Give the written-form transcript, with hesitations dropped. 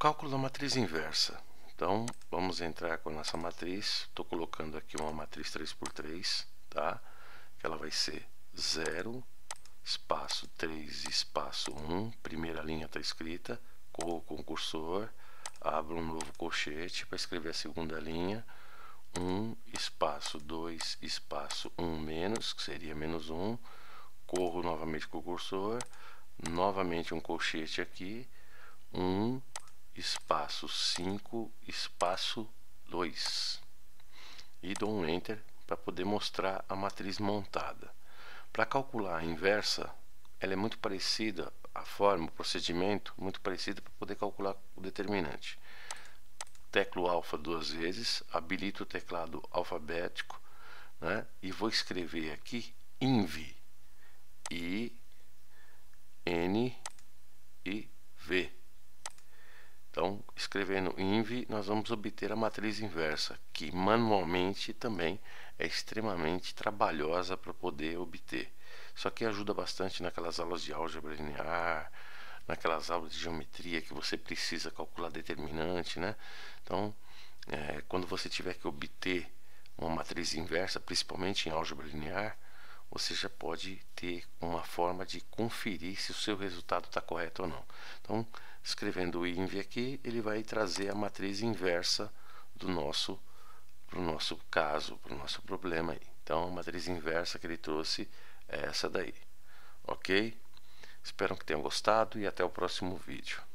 Cálculo da matriz inversa. Então, vamos entrar com a nossa matriz. Estou colocando aqui uma matriz 3x3, tá? Que ela vai ser 0, espaço 3, espaço 1. Primeira linha está escrita. Corro com o cursor, abro um novo colchete para escrever a segunda linha. 1, espaço 2, espaço 1 menos, que seria menos 1. Corro novamente com o cursor. Novamente um colchete aqui. 1, espaço 5, espaço 2, e dou um enter para poder mostrar a matriz montada. Para calcular a inversa, ela é muito parecida, a forma, o procedimento muito parecido, para poder calcular o determinante. Teclo alfa duas vezes, habilito o teclado alfabético, né, e vou escrever aqui INV, I, N e V. Então, escrevendo INV, nós vamos obter a matriz inversa, que manualmente também é extremamente trabalhosa para poder obter. Só que ajuda bastante naquelas aulas de álgebra linear, naquelas aulas de geometria que você precisa calcular determinante, né? Então, quando você tiver que obter uma matriz inversa, principalmente em álgebra linear, você já pode ter uma forma de conferir se o seu resultado está correto ou não. Então, escrevendo o INV aqui, ele vai trazer a matriz inversa do nosso, para o nosso caso, para o nosso problema aí. Então, a matriz inversa que ele trouxe é essa daí. Ok? Espero que tenham gostado e até o próximo vídeo.